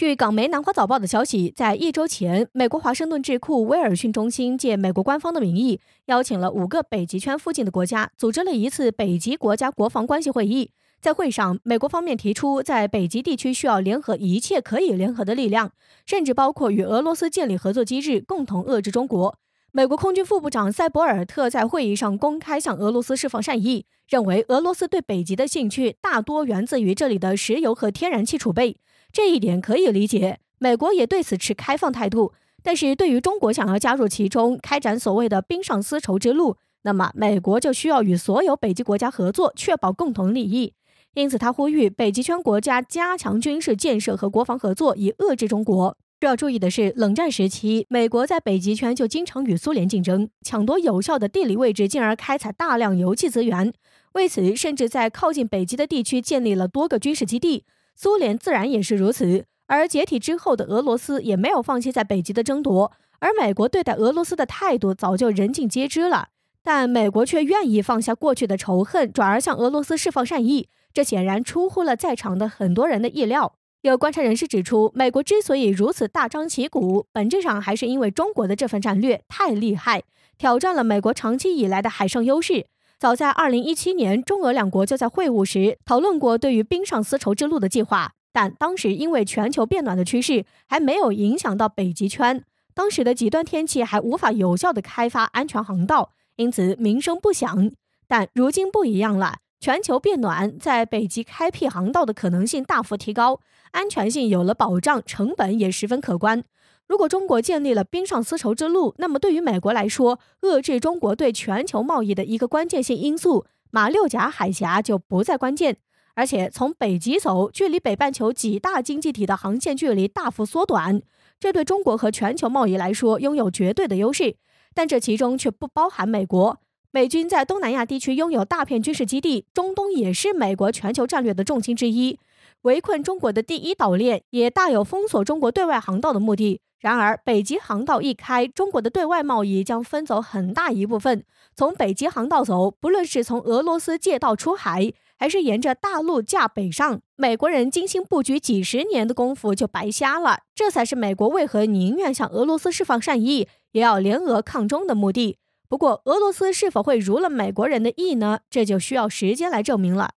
据港媒《南华早报》的消息，在一周前，美国华盛顿智库威尔逊中心借美国官方的名义，邀请了5个北极圈附近的国家，组织了一次北极国家国防关系会议。在会上，美国方面提出，在北极地区需要联合一切可以联合的力量，甚至包括与俄罗斯建立合作机制，共同遏制中国。美国空军副部长塞博尔特在会议上公开向俄罗斯释放善意，认为俄罗斯对北极的兴趣大多源自于这里的石油和天然气储备。 这一点可以理解，美国也对此持开放态度。但是对于中国想要加入其中，开展所谓的冰上丝绸之路，那么美国就需要与所有北极国家合作，确保共同利益。因此，他呼吁北极圈国家加强军事建设和国防合作，以遏制中国。需要注意的是，冷战时期，美国在北极圈就经常与苏联竞争，抢夺有效的地理位置，进而开采大量油气资源。为此，甚至在靠近北极的地区建立了多个军事基地。 苏联自然也是如此，而解体之后的俄罗斯也没有放弃在北极的争夺，而美国对待俄罗斯的态度早就人尽皆知了。但美国却愿意放下过去的仇恨，转而向俄罗斯释放善意，这显然出乎了在场的很多人的意料。有观察人士指出，美国之所以如此大张旗鼓，本质上还是因为中国的这份战略太厉害，挑战了美国长期以来的海上优势。 早在2017年，中俄两国就在会晤时讨论过对于冰上丝绸之路的计划，但当时因为全球变暖的趋势还没有影响到北极圈，当时的极端天气还无法有效地开发安全航道，因此名声不响。但如今不一样了，全球变暖，在北极开辟航道的可能性大幅提高，安全性有了保障，成本也十分可观。 如果中国建立了冰上丝绸之路，那么对于美国来说，遏制中国对全球贸易的一个关键性因素——马六甲海峡就不再关键。而且从北极走，距离北半球几大经济体的航线距离大幅缩短，这对中国和全球贸易来说拥有绝对的优势。但这其中却不包含美国。美军在东南亚地区拥有大片军事基地，中东也是美国全球战略的重心之一。围困中国的第一岛链也大有封锁中国对外航道的目的。 然而，北极航道一开，中国的对外贸易将分走很大一部分。从北极航道走，不论是从俄罗斯借道出海，还是沿着大陆架北上，美国人精心布局几十年的功夫就白瞎了。这才是美国为何宁愿向俄罗斯释放善意，也要联俄抗中的目的。不过，俄罗斯是否会如了美国人的意呢？这就需要时间来证明了。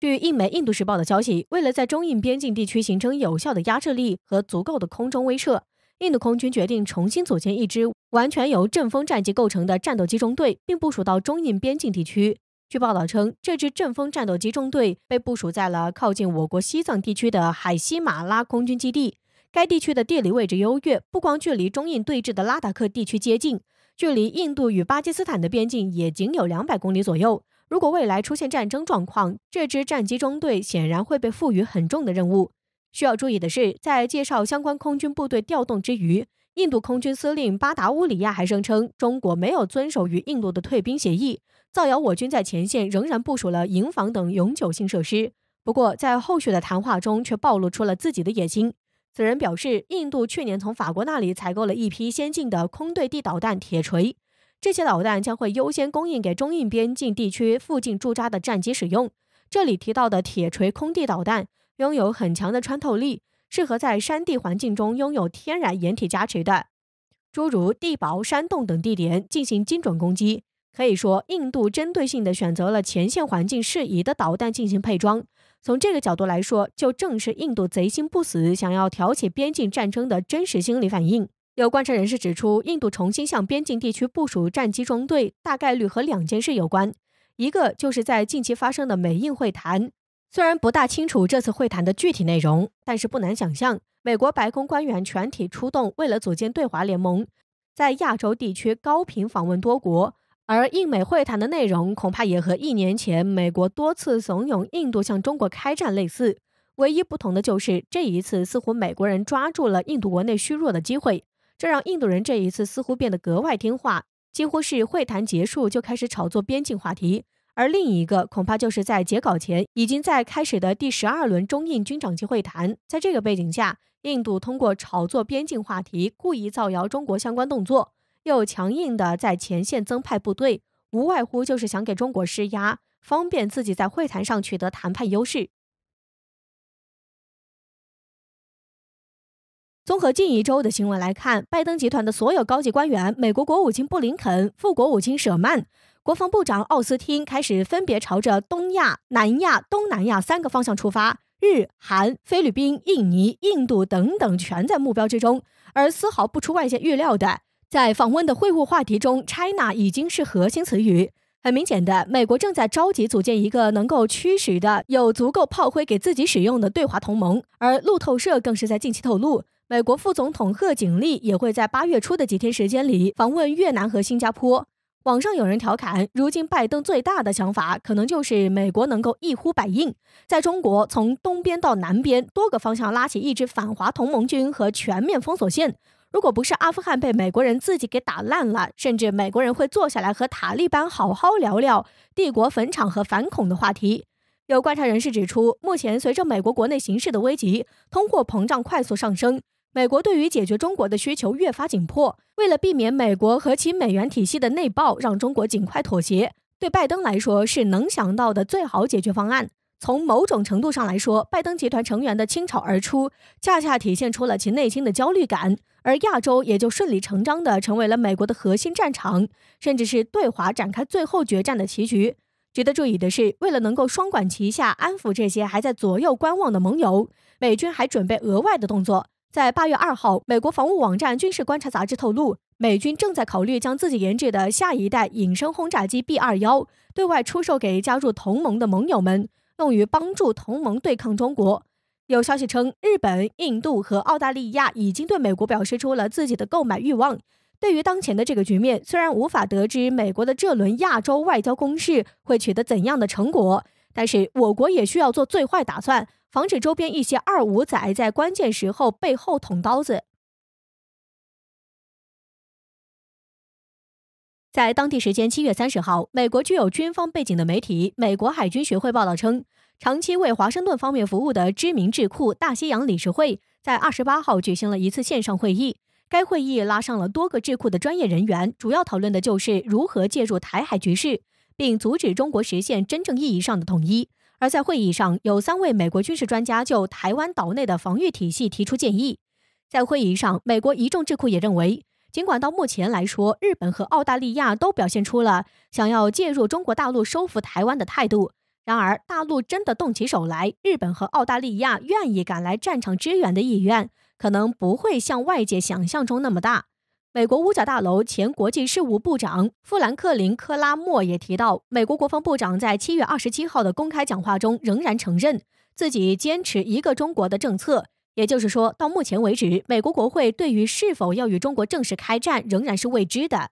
据印媒《印度时报》的消息，为了在中印边境地区形成有效的压制力和足够的空中威慑，印度空军决定重新组建一支完全由阵风战机构成的战斗机中队，并部署到中印边境地区。据报道称，这支阵风战斗机中队被部署在了靠近我国西藏地区的海喜马拉空军基地。该地区的地理位置优越，不光距离中印对峙的拉达克地区接近，距离印度与巴基斯坦的边境也仅有200公里左右。 如果未来出现战争状况，这支战机中队显然会被赋予很重的任务。需要注意的是，在介绍相关空军部队调动之余，印度空军司令巴达乌里亚还声称，中国没有遵守与印度的退兵协议，造谣我军在前线仍然部署了营房等永久性设施。不过，在后续的谈话中却暴露出了自己的野心。此人表示，印度去年从法国那里采购了一批先进的空对地导弹铁锤。 这些导弹将会优先供应给中印边境地区附近驻扎的战机使用。这里提到的铁锤空地导弹拥有很强的穿透力，适合在山地环境中拥有天然掩体加持的诸如地堡、山洞等地点进行精准攻击。可以说，印度针对性地选择了前线环境适宜的导弹进行配装。从这个角度来说，就正是印度贼心不死，想要挑起边境战争的真实心理反应。 有观察人士指出，印度重新向边境地区部署战机中队，大概率和2件事有关。一个就是在近期发生的美印会谈，虽然不大清楚这次会谈的具体内容，但是不难想象，美国白宫官员全体出动，为了组建对华联盟，在亚洲地区高频访问多国。而印美会谈的内容恐怕也和1年前美国多次怂恿印度向中国开战类似，唯一不同的就是这一次似乎美国人抓住了印度国内虚弱的机会。 这让印度人这一次似乎变得格外听话，几乎是会谈结束就开始炒作边境话题。而另一个恐怕就是在截稿前已经在开始的第12轮中印军长级会谈。在这个背景下，印度通过炒作边境话题，故意造谣中国相关动作，又强硬的在前线增派部队，无外乎就是想给中国施压。方便自己在会谈上取得谈判优势。综合近一周的新闻来看，拜登集团的所有高级官员，美国国务卿布林肯、副国务卿舍曼、国防部长奥斯汀开始分别朝着东亚、南亚、东南亚三个方向出发。 日、韩、菲律宾、印尼、印度等等全在目标之中，而丝毫不出外界预料的，在访问的会晤话题中 ，China 已经是核心词语。很明显的，美国正在着急组建一个能够驱使的、有足够炮灰给自己使用的对华同盟。而路透社更是在近期透露，美国副总统贺锦丽也会在8月初的几天时间里访问越南和新加坡。网上有人调侃，如今拜登最大的想法可能就是美国能够一呼百应，在中国从东边到南边多个方向拉起一支反华同盟军和全面封锁线。如果不是阿富汗被美国人自己给打烂了，甚至美国人会坐下来和塔利班好好聊聊帝国坟场和反恐的话题。有观察人士指出，目前随着美国国内形势的危急，通货膨胀快速上升。 美国对于解决中国的需求越发紧迫，为了避免美国和其美元体系的内爆，让中国尽快妥协，对拜登来说是能想到的最好解决方案。从某种程度上来说，拜登集团成员的倾巢而出，恰恰体现出了其内心的焦虑感，而亚洲也就顺理成章地成为了美国的核心战场，甚至是对华展开最后决战的棋局。 值得注意的是，为了能够双管齐下，安抚这些还在左右观望的盟友，美军还准备额外的动作。 在8月2号，美国防务网站《军事观察》杂志透露，美军正在考虑将自己研制的下一代隐身轰炸机 B-21对外出售给加入同盟的盟友们，用于帮助同盟对抗中国。有消息称，日本、印度和澳大利亚已经对美国表示出了自己的购买欲望。对于当前的这个局面，虽然无法得知美国的这轮亚洲外交攻势会取得怎样的成果，但是我国也需要做最坏打算。 防止周边一些二五仔在关键时候背后捅刀子。在当地时间7月30号，美国具有军方背景的媒体《美国海军学会》报道称，长期为华盛顿方面服务的知名智库大西洋理事会在28号举行了一次线上会议。该会议拉上了多个智库的专业人员，主要讨论的就是如何介入台海局势，并阻止中国实现真正意义上的统一。 而在会议上，有3位美国军事专家就台湾岛内的防御体系提出建议。在会议上，美国一众智库也认为，尽管到目前来说，日本和澳大利亚都表现出了想要介入中国大陆收复台湾的态度，然而大陆真的动起手来，日本和澳大利亚愿意赶来战场支援的意愿，可能不会像外界想象中那么大。 美国五角大楼前国际事务部长富兰克林·科拉莫也提到，美国国防部长在7月27号的公开讲话中仍然承认自己坚持一个中国的政策。也就是说，到目前为止，美国国会对于是否要与中国正式开战仍然是未知的。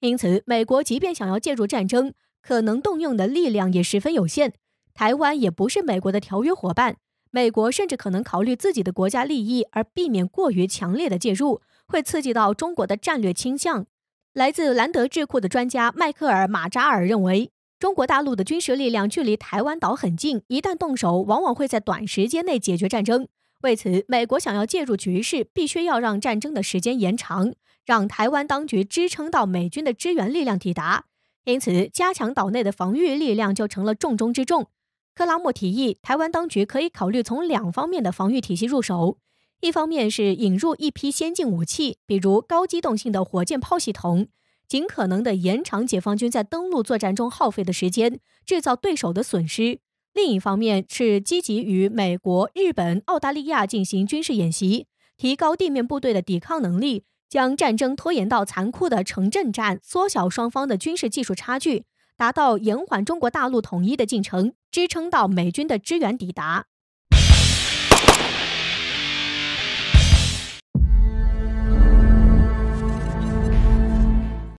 因此，美国即便想要介入战争，可能动用的力量也十分有限。台湾也不是美国的条约伙伴，美国甚至可能考虑自己的国家利益而避免过于强烈的介入。 会刺激到中国的战略倾向。来自兰德智库的专家迈克尔·马扎尔认为，中国大陆的军事力量距离台湾岛很近，一旦动手，往往会在短时间内解决战争。为此，美国想要介入局势，必须要让战争的时间延长，让台湾当局支撑到美军的支援力量抵达。因此，加强岛内的防御力量就成了重中之重。克拉莫提议，台湾当局可以考虑从2方面的防御体系入手。 一方面是引入一批先进武器，比如高机动性的火箭炮系统，尽可能的延长解放军在登陆作战中耗费的时间，制造对手的损失；另一方面是积极与美国、日本、澳大利亚进行军事演习，提高地面部队的抵抗能力，将战争拖延到残酷的城镇战，缩小双方的军事技术差距，达到延缓中国大陆统一的进程，支撑到美军的支援抵达。